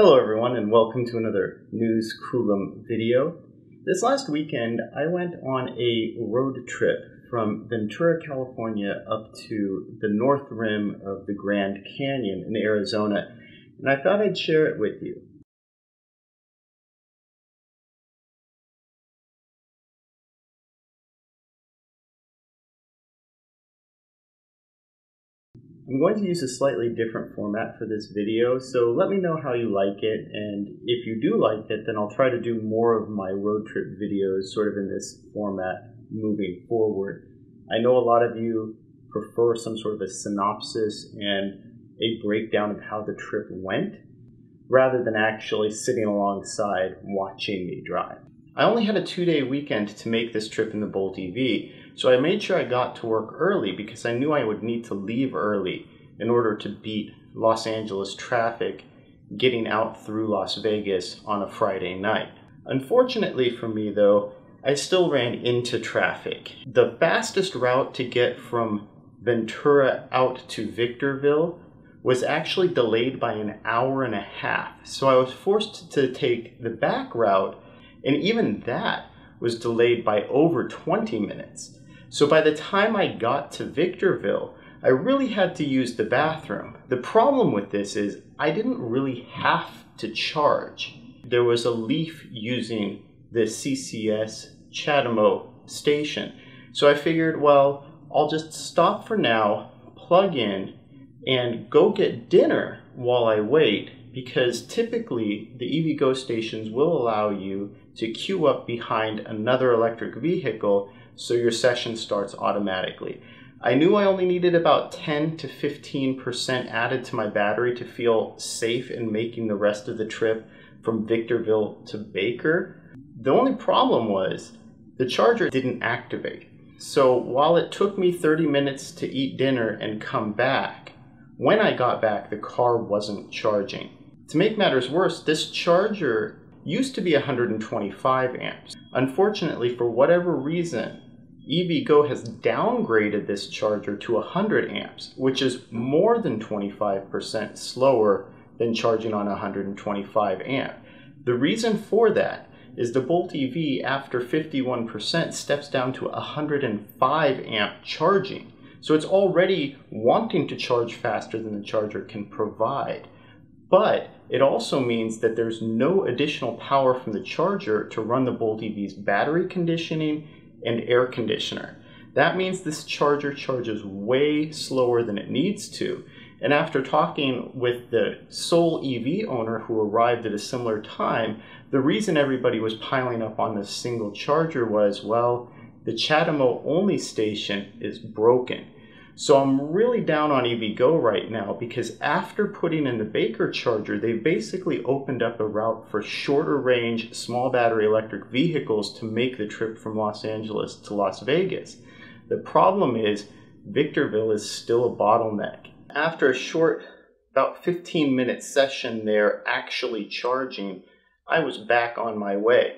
Hello everyone and welcome to another News Coulomb video. This last weekend I went on a road trip from Ventura, California up to the north rim of the Grand Canyon in Arizona, and I thought I'd share it with you. I'm going to use a slightly different format for this video, so let me know how you like it, and if you do like it, then I'll try to do more of my road trip videos sort of in this format moving forward. I know a lot of you prefer some sort of a synopsis and a breakdown of how the trip went, rather than actually sitting alongside watching me drive. I only had a 2-day weekend to make this trip in the Bolt EV, so I made sure I got to work early because I knew I would need to leave early in order to beat Los Angeles traffic getting out through Las Vegas on a Friday night. Unfortunately for me though, I still ran into traffic. The fastest route to get from Ventura out to Victorville was actually delayed by an hour and a half, so I was forced to take the back route, and even that was delayed by over 20 minutes. So by the time I got to Victorville, I really had to use the bathroom. The problem with this is I didn't really have to charge. There was a LEAF using the CCS CHAdeMO station. So I figured, well, I'll just stop for now, plug in, and go get dinner while I wait, because typically the EVgo stations will allow you to queue up behind another electric vehicle so your session starts automatically. I knew I only needed about 10 to 15% added to my battery to feel safe in making the rest of the trip from Victorville to Baker. The only problem was the charger didn't activate. So while it took me 30 minutes to eat dinner and come back, when I got back, the car wasn't charging. To make matters worse, this charger used to be 125 amps. Unfortunately, for whatever reason, EVgo has downgraded this charger to 100 amps, which is more than 25% slower than charging on 125 amp. The reason for that is the Bolt EV, after 51%, steps down to 105 amp charging. So it's already wanting to charge faster than the charger can provide, but it also means that there's no additional power from the charger to run the Bolt EV's battery conditioning and air conditioner. That means this charger charges way slower than it needs to, and after talking with the sole EV owner who arrived at a similar time, the reason everybody was piling up on this single charger was, well, the CHAdeMO only station is broken. So I'm really down on EVgo right now because after putting in the Baker charger, they basically opened up a route for shorter range, small battery electric vehicles to make the trip from Los Angeles to Las Vegas. The problem is Victorville is still a bottleneck. After a short, about 15-minute session there actually charging, I was back on my way.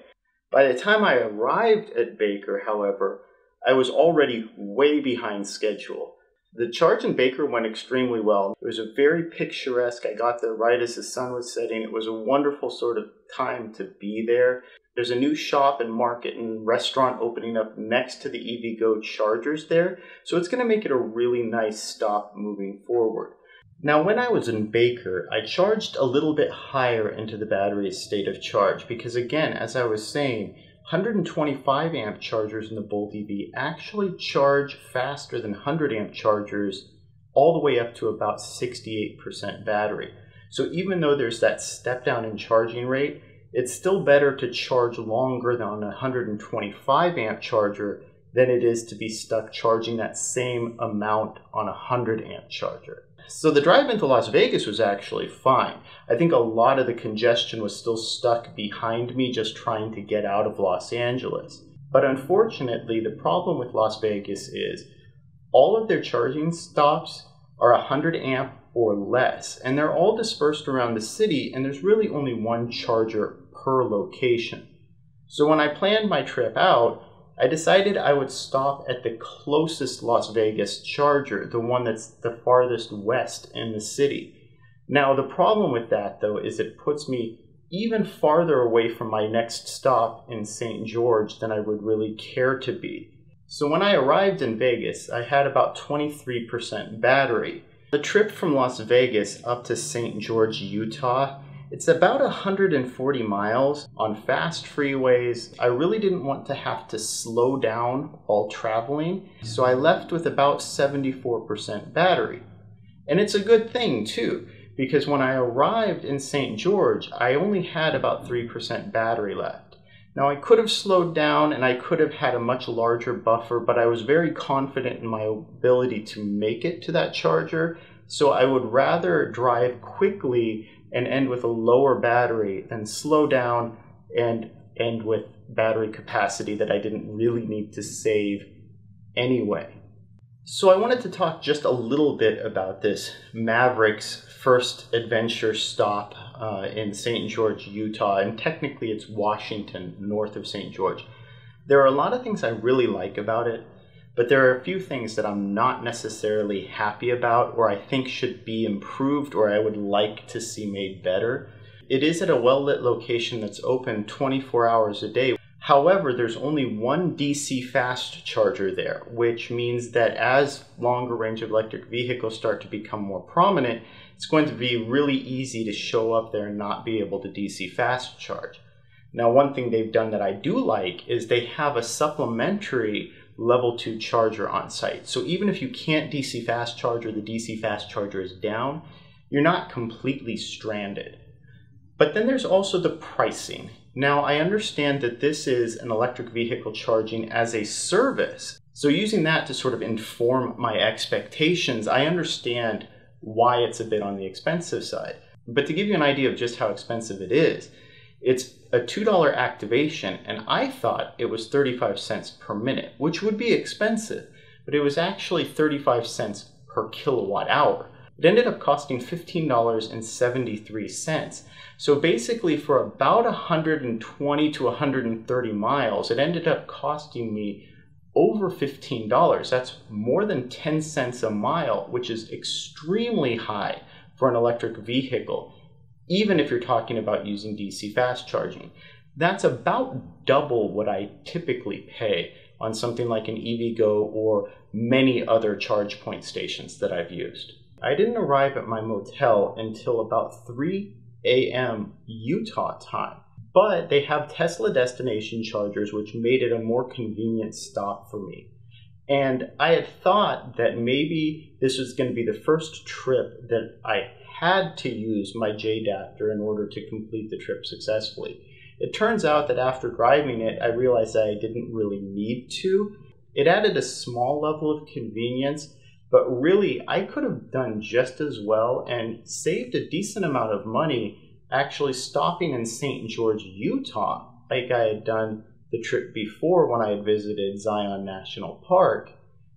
By the time I arrived at Baker, however, I was already way behind schedule. The charge in Baker went extremely well. It was a very picturesque. I got there right as the sun was setting. It was a wonderful sort of time to be there. There's a new shop and market and restaurant opening up next to the EVgo chargers there, so it's going to make it a really nice stop moving forward. Now, when I was in Baker, I charged a little bit higher into the battery's state of charge because, again, as I was saying, 125 amp chargers in the Bolt EV actually charge faster than 100 amp chargers all the way up to about 68% battery. So even though there's that step down in charging rate, it's still better to charge longer than on a 125 amp charger than it is to be stuck charging that same amount on a 100 amp charger. So the drive into Las Vegas was actually fine. I think a lot of the congestion was still stuck behind me just trying to get out of Los Angeles. But unfortunately, the problem with Las Vegas is all of their charging stops are 100 amp or less, and they're all dispersed around the city, and there's really only one charger per location. So when I planned my trip out, I decided I would stop at the closest Las Vegas charger, the one that's the farthest west in the city. Now, the problem with that, though, is it puts me even farther away from my next stop in St. George than I would really care to be. So when I arrived in Vegas, I had about 23% battery. The trip from Las Vegas up to St. George, Utah, it's about 140 miles on fast freeways. I really didn't want to have to slow down while traveling, so I left with about 74% battery. And it's a good thing too, because when I arrived in St. George, I only had about 3% battery left. Now I could have slowed down and I could have had a much larger buffer, but I was very confident in my ability to make it to that charger, so I would rather drive quickly and end with a lower battery than slow down and end with battery capacity that I didn't really need to save anyway. So I wanted to talk just a little bit about this Maverik's first adventure stop in St. George, Utah, and technically it's Washington, north of St. George. There are a lot of things I really like about it, but there are a few things that I'm not necessarily happy about or I think should be improved or I would like to see made better. It is at a well-lit location that's open 24 hours a day. However, there's only one DC fast charger there, which means that as longer range of electric vehicles start to become more prominent, it's going to be really easy to show up there and not be able to DC fast charge. Now, one thing they've done that I do like is they have a supplementary level 2 charger on site. So even if you can't DC fast charge or the DC fast charger is down, you're not completely stranded. But then there's also the pricing. Now I understand that this is an electric vehicle charging as a service. So using that to sort of inform my expectations, I understand why it's a bit on the expensive side. But to give you an idea of just how expensive it is, it's a $2 activation, and I thought it was 35 cents per minute, which would be expensive, but it was actually 35 cents per kilowatt hour. It ended up costing $15.73. So basically for about 120 to 130 miles, it ended up costing me over $15. That's more than 10 cents a mile, which is extremely high for an electric vehicle, even if you're talking about using DC fast charging. That's about double what I typically pay on something like an EVgo or many other charge point stations that I've used. I didn't arrive at my motel until about 3 a.m. Utah time, but they have Tesla destination chargers, which made it a more convenient stop for me. And I had thought that maybe this was going to be the first trip that I had to use my J-Dapter in order to complete the trip successfully. It turns out that after driving it, I realized that I didn't really need to. It added a small level of convenience, but really I could have done just as well and saved a decent amount of money actually stopping in St. George, Utah, like I had done the trip before when I had visited Zion National Park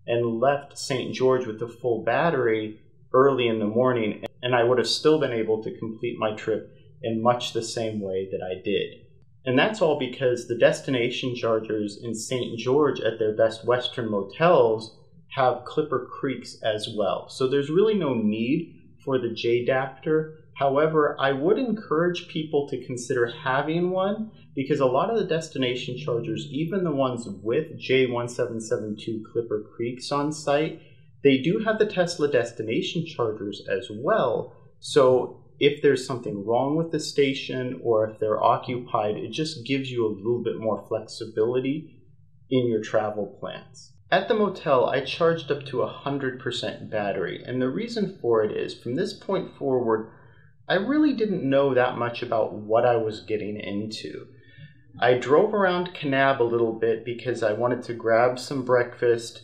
and left St. George with the full battery early in the morning, and I would have still been able to complete my trip in much the same way that I did. And that's all because the destination chargers in St. George at their Best Western motels have Clipper Creeks as well. So there's really no need for the J-Dapter. However, I would encourage people to consider having one because a lot of the destination chargers, even the ones with J1772 Clipper Creeks on site, they do have the Tesla destination chargers as well. So if there's something wrong with the station or if they're occupied, it just gives you a little bit more flexibility in your travel plans. At the motel, I charged up to 100% battery, and the reason for it is from this point forward, I really didn't know that much about what I was getting into. I drove around Kanab a little bit because I wanted to grab some breakfast,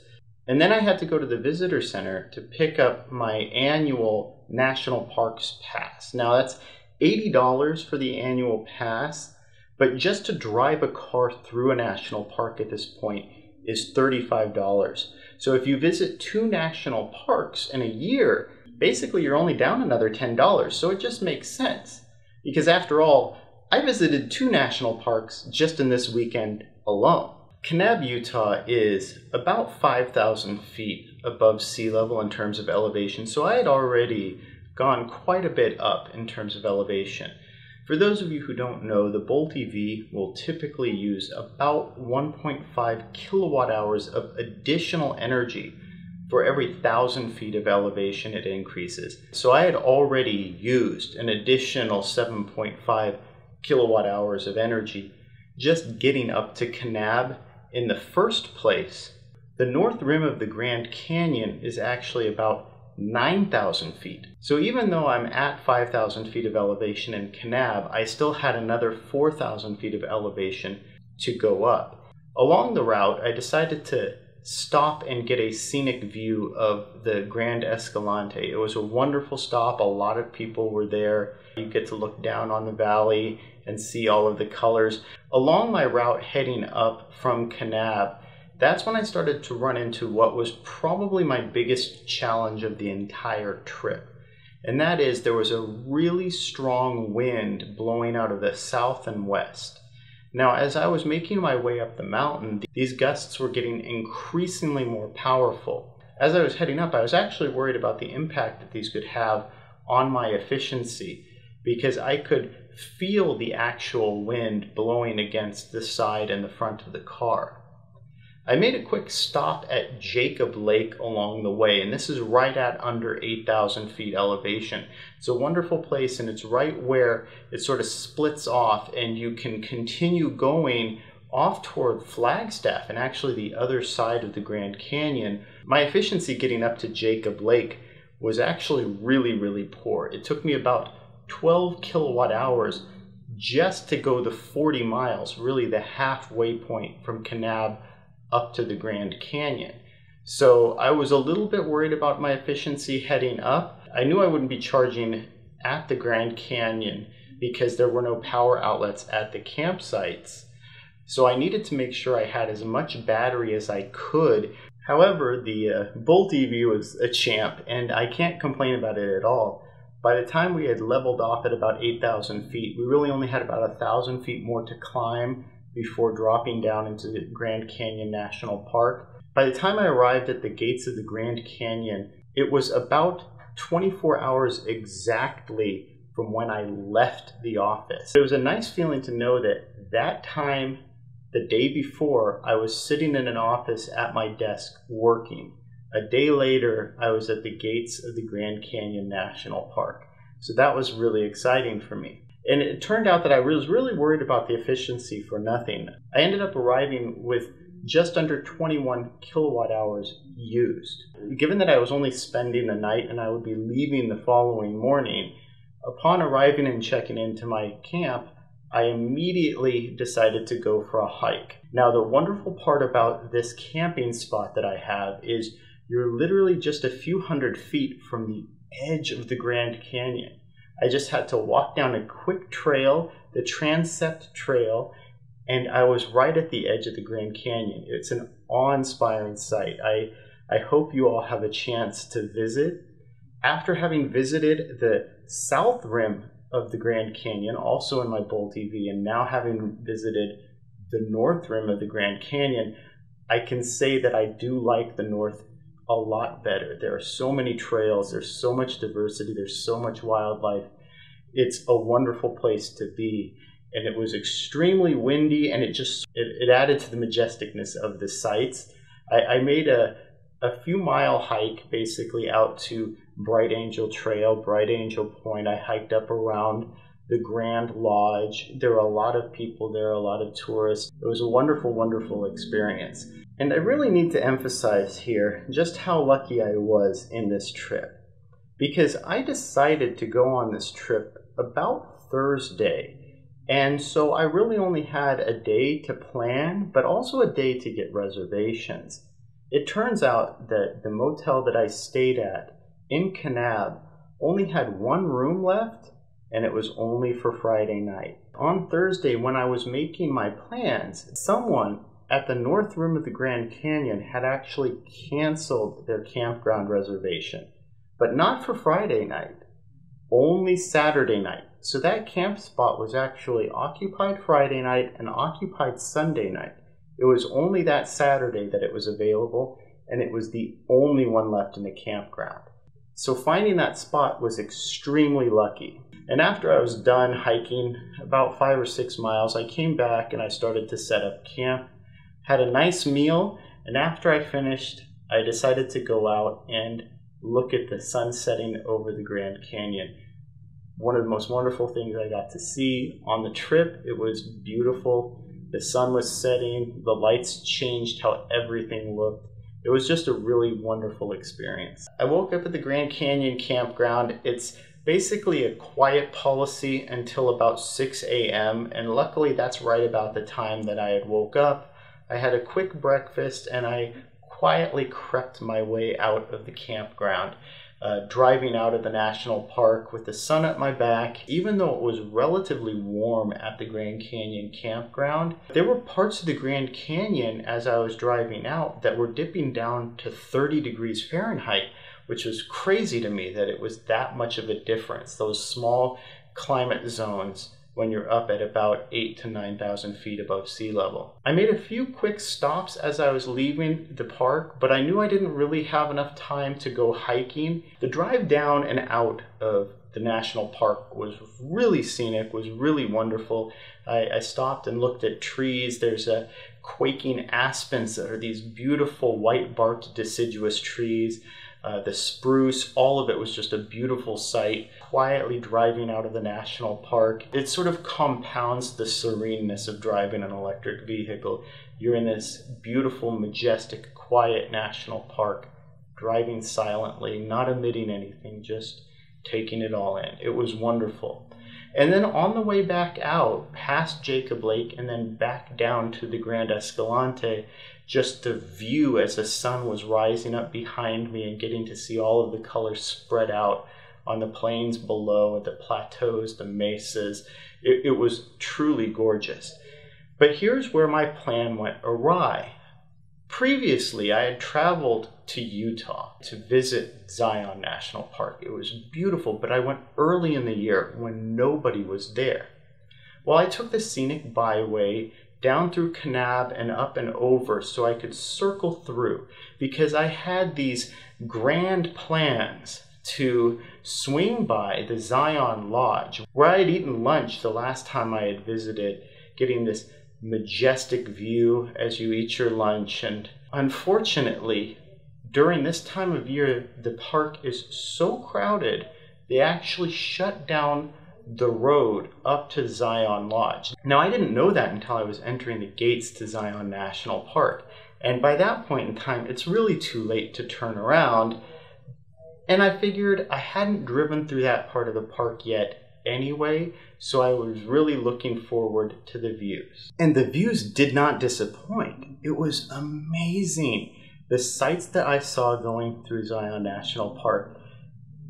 and then I had to go to the visitor center to pick up my annual National Parks Pass. Now that's $80 for the annual pass, but just to drive a car through a national park at this point is $35. So if you visit 2 national parks in a year, basically you're only down another $10. So it just makes sense because after all, I visited 2 national parks just in this weekend alone. Kanab, Utah is about 5,000 feet above sea level in terms of elevation, so I had already gone quite a bit up in terms of elevation. For those of you who don't know, the Bolt EV will typically use about 1.5 kilowatt hours of additional energy for every 1,000 feet of elevation it increases. So I had already used an additional 7.5 kilowatt hours of energy just getting up to Kanab in the first place. The north rim of the Grand Canyon is actually about 9,000 feet. So even though I'm at 5,000 feet of elevation in Kanab, I still had another 4,000 feet of elevation to go up. Along the route, I decided to stop and get a scenic view of the Grand Escalante. It was a wonderful stop. A lot of people were there. You get to look down on the valley and see all of the colors. Along my route heading up from Kanab, that's when I started to run into what was probably my biggest challenge of the entire trip. And that is there was a really strong wind blowing out of the south and west. Now, as I was making my way up the mountain, these gusts were getting increasingly more powerful. As I was heading up, I was actually worried about the impact that these could have on my efficiency, because I could feel the actual wind blowing against the side and the front of the car. I made a quick stop at Jacob Lake along the way, and this is right at under 8,000 feet elevation. It's a wonderful place, and it's right where it sort of splits off, and you can continue going off toward Flagstaff and actually the other side of the Grand Canyon. My efficiency getting up to Jacob Lake was actually really, really poor. It took me about 12 kilowatt hours just to go the 40 miles, really the halfway point from Kanab up to the Grand Canyon. So I was a little bit worried about my efficiency heading up. I knew I wouldn't be charging at the Grand Canyon because there were no power outlets at the campsites. So I needed to make sure I had as much battery as I could. However, the Bolt EV was a champ, and I can't complain about it at all. By the time we had leveled off at about 8,000 feet, we really only had about 1,000 feet more to climb before dropping down into the Grand Canyon National Park. By the time I arrived at the gates of the Grand Canyon, it was about 24 hours exactly from when I left the office. It was a nice feeling to know that that time, the day before, I was sitting in an office at my desk working. A day later, I was at the gates of the Grand Canyon National Park. So that was really exciting for me. And it turned out that I was really worried about the efficiency for nothing. I ended up arriving with just under 21 kilowatt hours used. Given that I was only spending the night and I would be leaving the following morning, upon arriving and checking into my camp, I immediately decided to go for a hike. Now, the wonderful part about this camping spot that I have is you're literally just a few hundred feet from the edge of the Grand Canyon. I just had to walk down a quick trail, the Transept Trail, and I was right at the edge of the Grand Canyon. It's an awe-inspiring sight. I hope you all have a chance to visit. After having visited the south rim of the Grand Canyon, also in my Bolt EV, and now having visited the north rim of the Grand Canyon, I can say that I do like the north a lot better. There are so many trails, there's so much diversity, there's so much wildlife. It's a wonderful place to be. And it was extremely windy, and it added to the majesticness of the sights. I made a few mile hike basically out to Bright Angel Trail, Bright Angel Point. I hiked up around the Grand Lodge. There were a lot of people there, a lot of tourists. It was a wonderful, wonderful experience. And I really need to emphasize here just how lucky I was in this trip, because I decided to go on this trip about Thursday. And so I really only had a day to plan, but also a day to get reservations. It turns out that the motel that I stayed at in Kanab only had one room left, and it was only for Friday night. On Thursday, when I was making my plans, someone at the north rim of the Grand Canyon had actually canceled their campground reservation, but not for Friday night, only Saturday night. So that camp spot was actually occupied Friday night and occupied Sunday night. It was only that Saturday that it was available, and it was the only one left in the campground. So finding that spot was extremely lucky. And after I was done hiking about 5 or 6 miles, I came back and I started to set up camp, had a nice meal, and after I finished, I decided to go out and look at the sun setting over the Grand Canyon. One of the most wonderful things I got to see on the trip, it was beautiful. The sun was setting, the lights changed how everything looked. It was just a really wonderful experience. I woke up at the Grand Canyon campground. It's basically a quiet policy until about 6 a.m. and luckily that's right about the time that I had woke up. I had a quick breakfast and I quietly crept my way out of the campground, driving out of the national park with the sun at my back. Even though it was relatively warm at the Grand Canyon campground, there were parts of the Grand Canyon as I was driving out that were dipping down to 30 degrees Fahrenheit, which was crazy to me that it was that much of a difference. Those small climate zones when you're up at about 8,000 to 9,000 feet above sea level. I made a few quick stops as I was leaving the park, but I knew I didn't really have enough time to go hiking. The drive down and out of the national park was really scenic, was really wonderful. I stopped and looked at trees. There's a quaking aspens that are these beautiful white barked deciduous trees. The spruce, all of it was just a beautiful sight. Quietly driving out of the national park, it sort of compounds the sereneness of driving an electric vehicle. You're in this beautiful, majestic, quiet national park, driving silently, not emitting anything, just taking it all in. It was wonderful. And then on the way back out, past Jacob Lake and then back down to the Grand Escalante, just the view as the sun was rising up behind me and getting to see all of the colors spread out on the plains below, the plateaus, the mesas, it was truly gorgeous. But here's where my plan went awry. Previously, I had traveled to Utah to visit Zion National Park. It was beautiful, but I went early in the year when nobody was there. Well, I took the scenic byway down through Kanab and up and over so I could circle through, because I had these grand plans to swing by the Zion Lodge where I had eaten lunch the last time I had visited, getting this majestic view as you eat your lunch. And unfortunately, during this time of year, the park is so crowded, they actually shut down the road up to Zion Lodge. Now, I didn't know that until I was entering the gates to Zion National Park. And by that point in time, it's really too late to turn around. And I figured I hadn't driven through that part of the park yet anyway, so I was really looking forward to the views. And the views did not disappoint. It was amazing. The sights that I saw going through Zion National Park,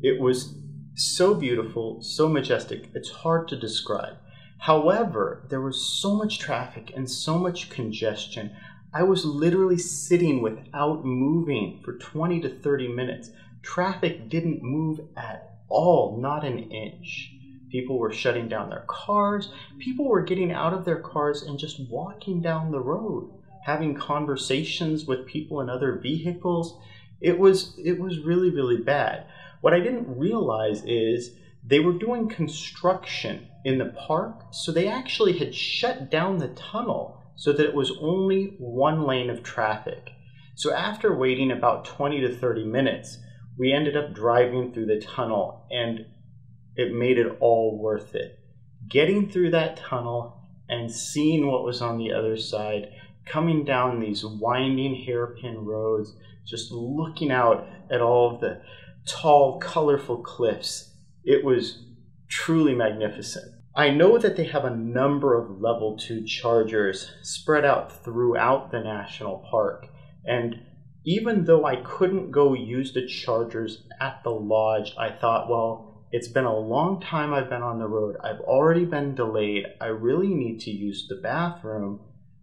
it was so beautiful, so majestic, it's hard to describe. However, there was so much traffic and so much congestion. I was literally sitting without moving for 20 to 30 minutes. Traffic didn't move at all, not an inch. People were shutting down their cars. People were getting out of their cars and just walking down the road, having conversations with people in other vehicles. It was really, really bad. What I didn't realize is they were doing construction in the park, so they actually had shut down the tunnel so that it was only one lane of traffic. So after waiting about 20 to 30 minutes, we ended up driving through the tunnel, and it made it all worth it. Getting through that tunnel and seeing what was on the other side, coming down these winding hairpin roads, just looking out at all of the tall, colorful cliffs. It was truly magnificent. I know that they have a number of level 2 chargers spread out throughout the national park, and even though I couldn't go use the chargers at the lodge, I thought, well, it's been a long time I've been on the road. I've already been delayed. I really need to use the bathroom.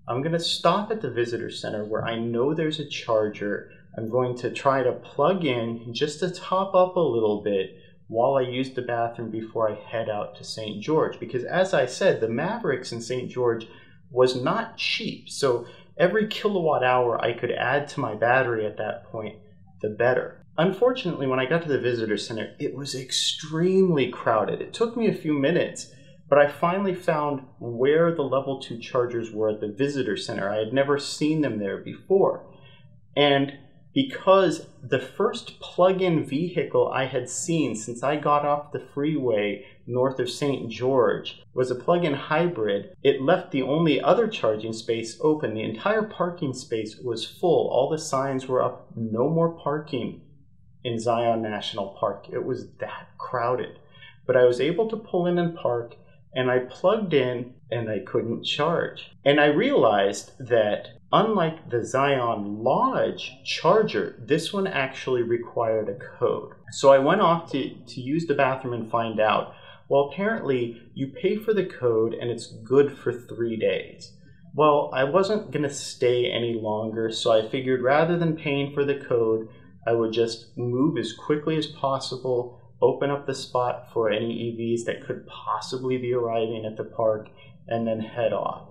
I'm going to stop at the visitor center where I know there's a charger. I'm going to try to plug in just to top up a little bit while I use the bathroom before I head out to St. George. Because as I said, the Maverik's in St. George was not cheap. So every kilowatt hour I could add to my battery at that point, the better. Unfortunately, when I got to the visitor center, it was extremely crowded. It took me a few minutes, but I finally found where the level 2 chargers were at the visitor center. I had never seen them there before. And because the first plug-in vehicle I had seen since I got off the freeway north of St. George was a plug-in hybrid, it left the only other charging space open. The entire parking space was full. All the signs were up, no more parking in Zion National Park. It was that crowded. But I was able to pull in and park, and I plugged in and I couldn't charge. And I realized that unlike the Zion Lodge charger, this one actually required a code. So I went off to use the bathroom and find out. Well, apparently you pay for the code and it's good for 3 days. Well, I wasn't gonna stay any longer, so I figured rather than paying for the code, I would just move as quickly as possible, open up the spot for any EVs that could possibly be arriving at the park, and then head off.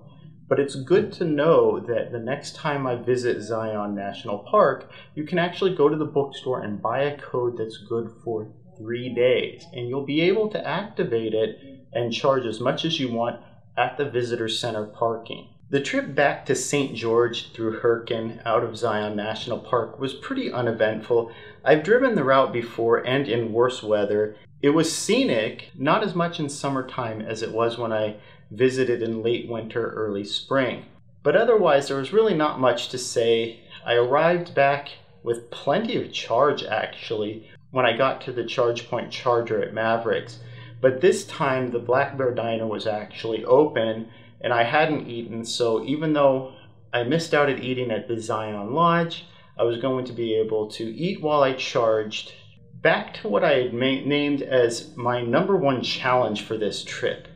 But it's good to know that the next time I visit Zion National Park, you can actually go to the bookstore and buy a code that's good for 3 days, and you'll be able to activate it and charge as much as you want at the visitor center parking. The trip back to St. George through Hurricane out of Zion National Park was pretty uneventful. I've driven the route before and in worse weather. It was scenic, not as much in summertime as it was when I visited in late winter, early spring. But otherwise, there was really not much to say. I arrived back with plenty of charge, actually, when I got to the ChargePoint charger at Maverik's. But this time, the Black Bear Diner was actually open, and I hadn't eaten, so even though I missed out at eating at the Zion Lodge, I was going to be able to eat while I charged. Back to what I had named as my #1 challenge for this trip.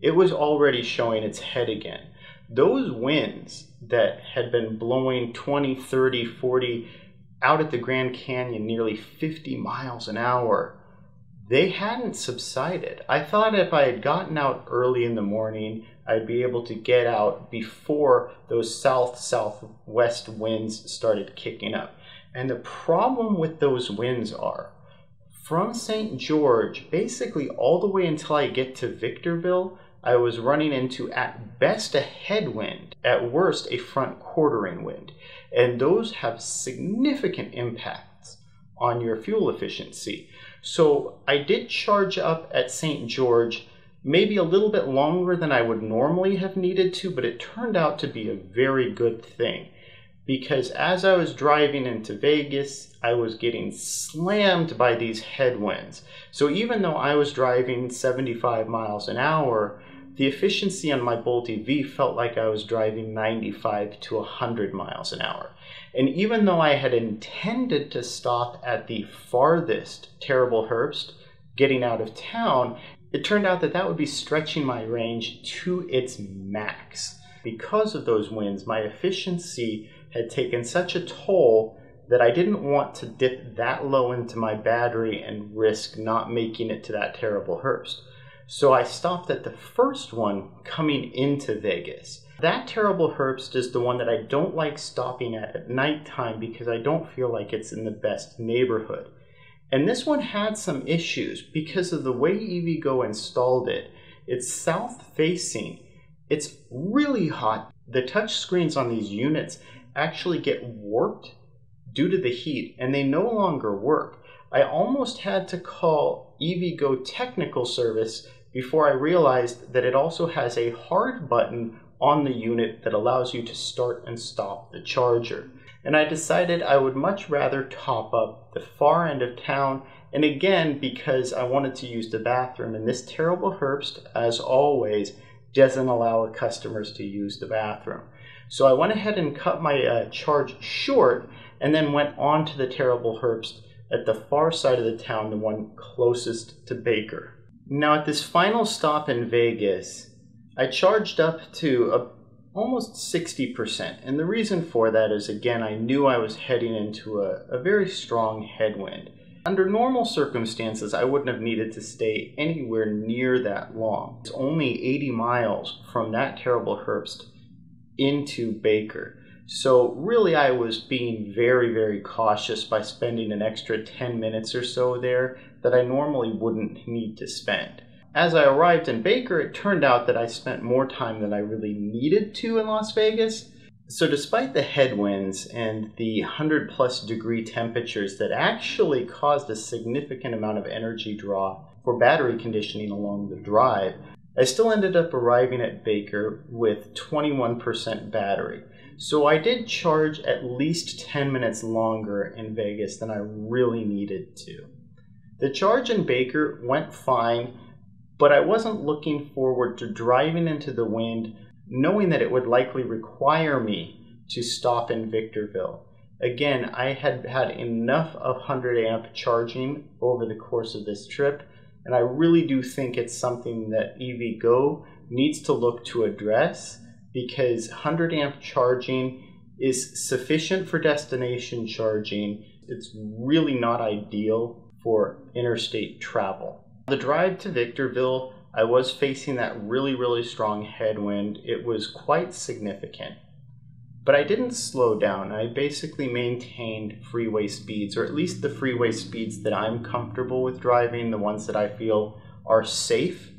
It was already showing its head again. Those winds that had been blowing 20, 30, 40 out at the Grand Canyon, nearly 50 miles an hour, they hadn't subsided. I thought if I had gotten out early in the morning, I'd be able to get out before those south-southwest winds started kicking up. And the problem with those winds are, from St. George, basically all the way until I get to Victorville, I was running into, at best, a headwind, at worst, a front quartering wind. And those have significant impacts on your fuel efficiency. So I did charge up at St. George, maybe a little bit longer than I would normally have needed to, but it turned out to be a very good thing, because as I was driving into Vegas, I was getting slammed by these headwinds. So even though I was driving 75 miles an hour, the efficiency on my Bolt EV felt like I was driving 95 to 100 miles an hour. And even though I had intended to stop at the farthest Terrible Herbst, getting out of town, it turned out that that would be stretching my range to its max. Because of those winds, my efficiency had taken such a toll that I didn't want to dip that low into my battery and risk not making it to that Terrible Herbst. So I stopped at the first one coming into Vegas. That Terrible Herbst is the one that I don't like stopping at nighttime because I don't feel like it's in the best neighborhood. And this one had some issues because of the way EVgo installed it. It's south facing. It's really hot. The touch screens on these units actually get warped due to the heat and they no longer work. I almost had to call EVgo technical service before I realized that it also has a hard button on the unit that allows you to start and stop the charger. And I decided I would much rather top up the far end of town, and again, because I wanted to use the bathroom, and this Terrible Herbst, as always, doesn't allow customers to use the bathroom. So I went ahead and cut my charge short, and then went on to the Terrible Herbst at the far side of the town, the one closest to Baker. Now at this final stop in Vegas, I charged up to almost 60%, and the reason for that is, again, I knew I was heading into a very strong headwind. Under normal circumstances, I wouldn't have needed to stay anywhere near that long. It's only 80 miles from that Terrible Herbst into Baker. So really I was being very, very cautious by spending an extra 10 minutes or so there that I normally wouldn't need to spend. As I arrived in Baker, it turned out that I spent more time than I really needed to in Las Vegas. So despite the headwinds and the 100 plus degree temperatures that actually caused a significant amount of energy draw for battery conditioning along the drive, I still ended up arriving at Baker with 21% battery. So I did charge at least 10 minutes longer in Vegas than I really needed to. The charge in Baker went fine, but I wasn't looking forward to driving into the wind knowing that it would likely require me to stop in Victorville. Again, I had had enough of 100 amp charging over the course of this trip, and I really do think it's something that EVgo needs to look to address, because 100 amp charging is sufficient for destination charging. It's really not ideal for interstate travel. The drive to Victorville, I was facing that really, really strong headwind. It was quite significant. But I didn't slow down. I basically maintained freeway speeds, or at least the freeway speeds that I'm comfortable with driving, the ones that I feel are safe.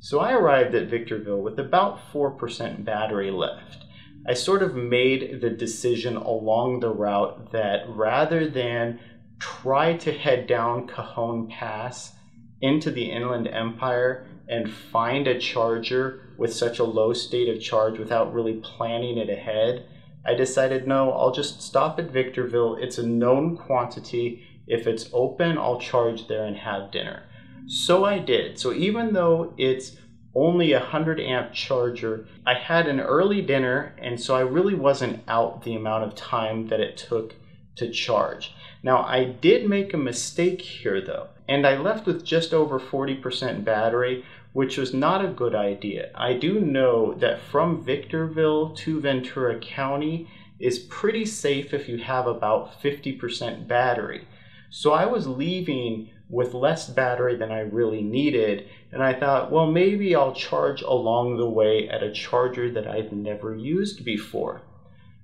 So I arrived at Victorville with about 4% battery left. I sort of made the decision along the route that rather than try to head down Cajon Pass into the Inland Empire and find a charger with such a low state of charge without really planning it ahead, I decided, no, I'll just stop at Victorville. It's a known quantity. If it's open, I'll charge there and have dinner. So I did. So even though it's only a 100 amp charger, I had an early dinner, and so I really wasn't out the amount of time that it took to charge. Now, I did make a mistake here though, and I left with just over 40% battery, which was not a good idea. I do know that from Victorville to Ventura County is pretty safe if you have about 50% battery. So I was leaving with less battery than I really needed, and I thought, well, maybe I'll charge along the way at a charger that I've never used before.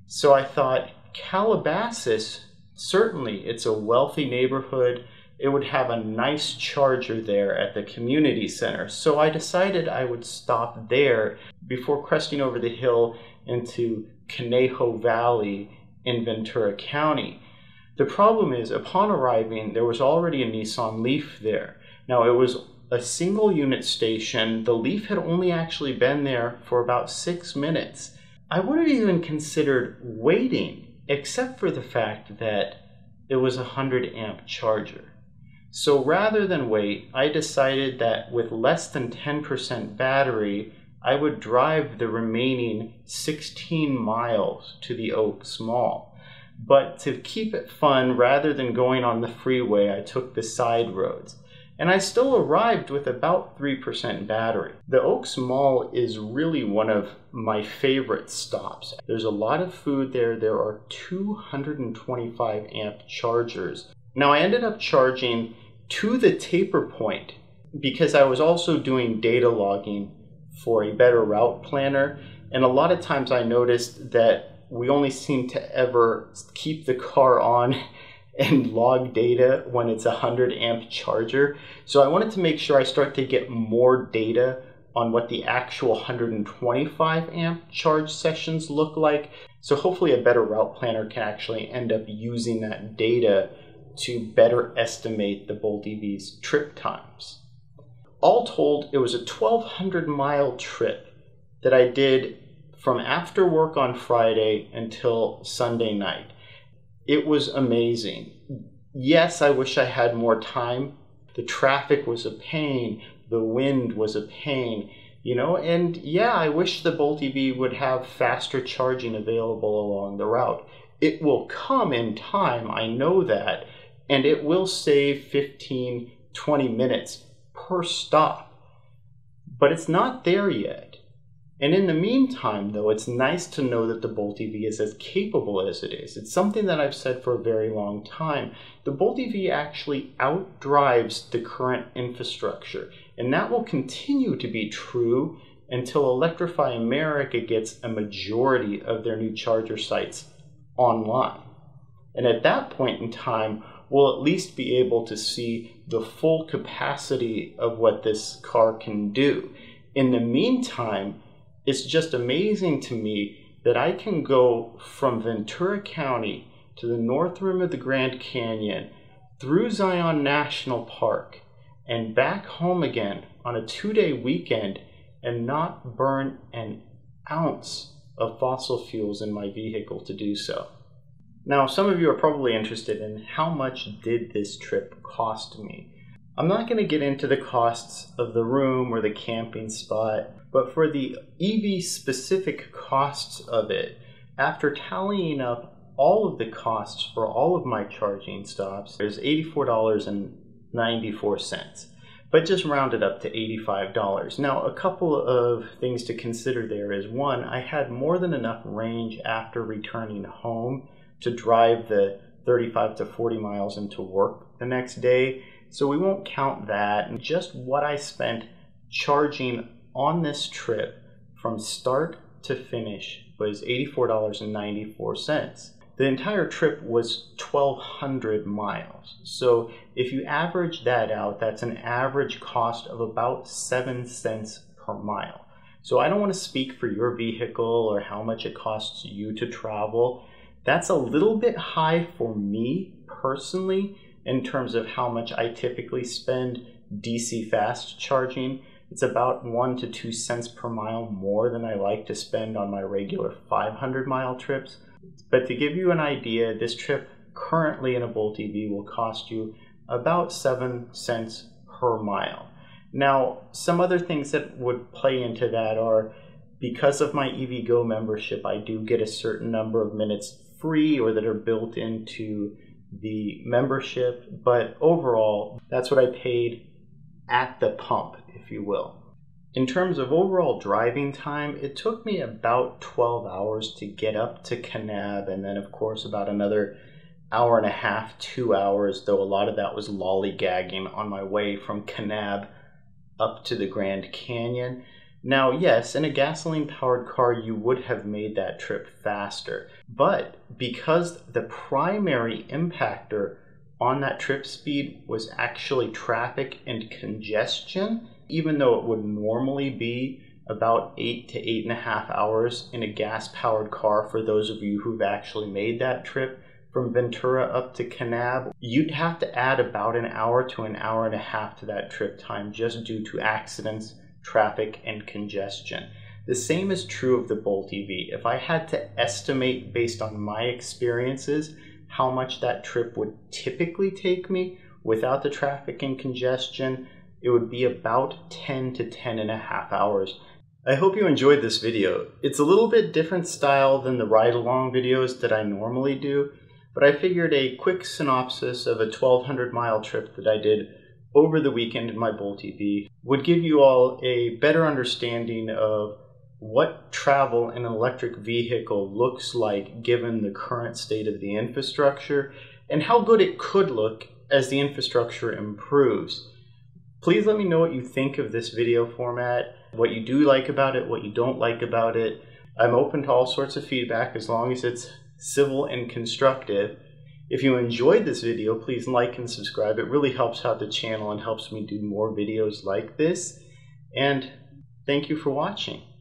So I thought, Calabasas, certainly it's a wealthy neighborhood. It would have a nice charger there at the community center. So I decided I would stop there before cresting over the hill into Conejo Valley in Ventura County. The problem is, upon arriving, there was already a Nissan LEAF there. Now, it was a single unit station. The LEAF had only actually been there for about 6 minutes. I wouldn't even considered waiting, except for the fact that it was a 100 amp charger. So rather than wait, I decided that with less than 10% battery, I would drive the remaining 16 miles to the Oaks Mall. But to keep it fun, rather than going on the freeway, I took the side roads. And I still arrived with about 3% battery. The Oaks Mall is really one of my favorite stops. There's a lot of food there. There are 225 amp chargers. Now, I ended up charging to the taper point because I was also doing data logging for a better route planner. And a lot of times I noticed that we only seem to ever keep the car on and log data when it's a 100 amp charger. So I wanted to make sure I start to get more data on what the actual 125 amp charge sessions look like. So hopefully a better route planner can actually end up using that data to better estimate the Bolt EV's trip times. All told, it was a 1,200 mile trip that I did from after work on Friday until Sunday night. It was amazing. Yes, I wish I had more time. The traffic was a pain. The wind was a pain, you know, and yeah, I wish the Bolt EV would have faster charging available along the route. It will come in time, I know that, and it will save 15, 20 minutes per stop, but it's not there yet. And in the meantime, though, it's nice to know that the Bolt EV is as capable as it is. It's something that I've said for a very long time. The Bolt EV actually outdrives the current infrastructure, and that will continue to be true until Electrify America gets a majority of their new charger sites online. And at that point in time, we'll at least be able to see the full capacity of what this car can do. In the meantime, it's just amazing to me that I can go from Ventura County to the north rim of the Grand Canyon, through Zion National Park, and back home again on a two-day weekend and not burn an ounce of fossil fuels in my vehicle to do so. Now, some of you are probably interested in how much did this trip cost me. I'm not going to get into the costs of the room or the camping spot, but for the EV specific costs of it, after tallying up all of the costs for all of my charging stops, there's $84.94, but just round it up to $85. Now, a couple of things to consider there is, one, I had more than enough range after returning home to drive the 35 to 40 miles into work the next day. So we won't count that. And just what I spent charging on this trip from start to finish was $84.94. The entire trip was 1,200 miles. So if you average that out, that's an average cost of about 7 cents per mile. So I don't want to speak for your vehicle or how much it costs you to travel. That's a little bit high for me personally in terms of how much I typically spend DC fast charging. It's about 1 to 2 cents per mile more than I like to spend on my regular 500 mile trips. But to give you an idea, this trip currently in a Bolt EV will cost you about 7 cents per mile. Now, some other things that would play into that are, because of my EVgo membership, I do get a certain number of minutes free or that are built into the membership, but overall, that's what I paid at the pump, if you will. In terms of overall driving time, it took me about 12 hours to get up to Kanab, and then of course about another hour and a half, 2 hours, though a lot of that was lollygagging on my way from Kanab up to the Grand Canyon. Now, yes, in a gasoline-powered car, you would have made that trip faster. But because the primary impactor on that trip speed was actually traffic and congestion, even though it would normally be about 8 to 8.5 hours in a gas-powered car for those of you who've actually made that trip from Ventura up to Kanab, you'd have to add about an hour to an hour and a half to that trip time just due to accidents, traffic, and congestion. The same is true of the Bolt EV. If I had to estimate based on my experiences how much that trip would typically take me without the traffic and congestion, it would be about 10 to 10 and a half hours. I hope you enjoyed this video. It's a little bit different style than the ride-along videos that I normally do, but I figured a quick synopsis of a 1,200 mile trip that I did over the weekend in my Bolt EV would give you all a better understanding of what travel in an electric vehicle looks like given the current state of the infrastructure and how good it could look as the infrastructure improves. Please let me know what you think of this video format, what you do like about it, what you don't like about it. I'm open to all sorts of feedback as long as it's civil and constructive. If you enjoyed this video, please like and subscribe. It really helps out the channel and helps me do more videos like this. And thank you for watching.